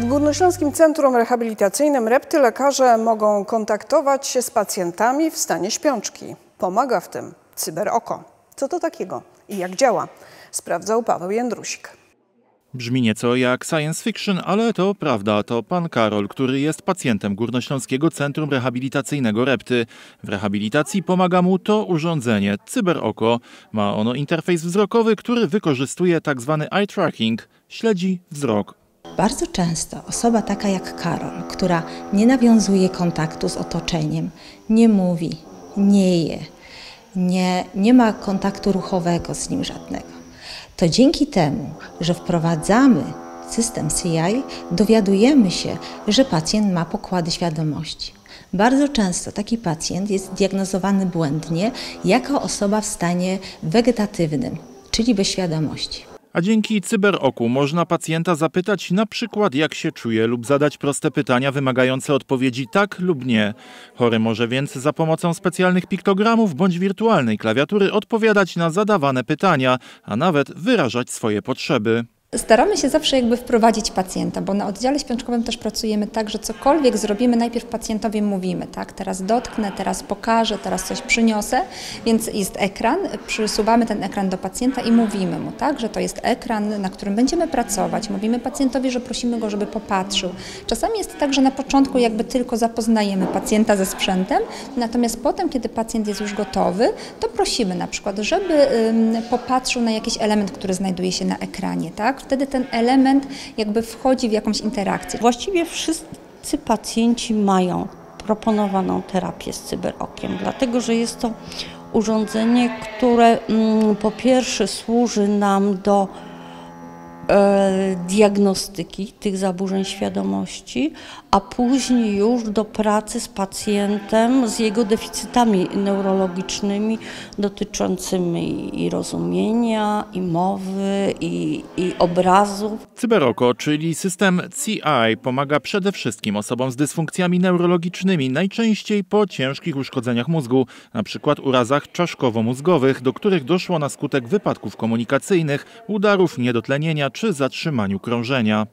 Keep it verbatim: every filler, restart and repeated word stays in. W Górnośląskim Centrum Rehabilitacyjnym Repty lekarze mogą kontaktować się z pacjentami w stanie śpiączki. Pomaga w tym CyberOko. Co to takiego i jak działa? Sprawdzał Paweł Jędrusik. Brzmi nieco jak science fiction, ale to prawda. To pan Karol, który jest pacjentem Górnośląskiego Centrum Rehabilitacyjnego Repty. W rehabilitacji pomaga mu to urządzenie, CyberOko. Ma ono interfejs wzrokowy, który wykorzystuje tzw. eye tracking, śledzi wzrok. Bardzo często osoba taka jak Karol, która nie nawiązuje kontaktu z otoczeniem, nie mówi, nie je, nie, nie ma kontaktu ruchowego z nim żadnego. To dzięki temu, że wprowadzamy system C I, dowiadujemy się, że pacjent ma pokłady świadomości. Bardzo często taki pacjent jest diagnozowany błędnie jako osoba w stanie wegetatywnym, czyli bez świadomości. A dzięki CyberOku można pacjenta zapytać na przykład jak się czuje lub zadać proste pytania wymagające odpowiedzi tak lub nie. Chory może więc za pomocą specjalnych piktogramów bądź wirtualnej klawiatury odpowiadać na zadawane pytania, a nawet wyrażać swoje potrzeby. Staramy się zawsze jakby wprowadzić pacjenta, bo na oddziale śpiączkowym też pracujemy tak, że cokolwiek zrobimy, najpierw pacjentowi mówimy, tak? Teraz dotknę, teraz pokażę, teraz coś przyniosę, więc jest ekran, przysuwamy ten ekran do pacjenta i mówimy mu, tak? Że to jest ekran, na którym będziemy pracować, mówimy pacjentowi, że prosimy go, żeby popatrzył. Czasami jest tak, że na początku jakby tylko zapoznajemy pacjenta ze sprzętem, natomiast potem, kiedy pacjent jest już gotowy, to prosimy na przykład, żeby popatrzył na jakiś element, który znajduje się na ekranie, tak? Wtedy ten element jakby wchodzi w jakąś interakcję. Właściwie wszyscy pacjenci mają proponowaną terapię z CyberOkiem, dlatego że jest to urządzenie, które po pierwsze służy nam do e, diagnostyki tych zaburzeń świadomości, a później już do pracy z pacjentem, z jego deficytami neurologicznymi dotyczącymi i rozumienia, i mowy, i, i obrazów. CyberOko, czyli system C I, pomaga przede wszystkim osobom z dysfunkcjami neurologicznymi, najczęściej po ciężkich uszkodzeniach mózgu, np. urazach czaszkowo-mózgowych, do których doszło na skutek wypadków komunikacyjnych, udarów, niedotlenienia czy zatrzymaniu krążenia.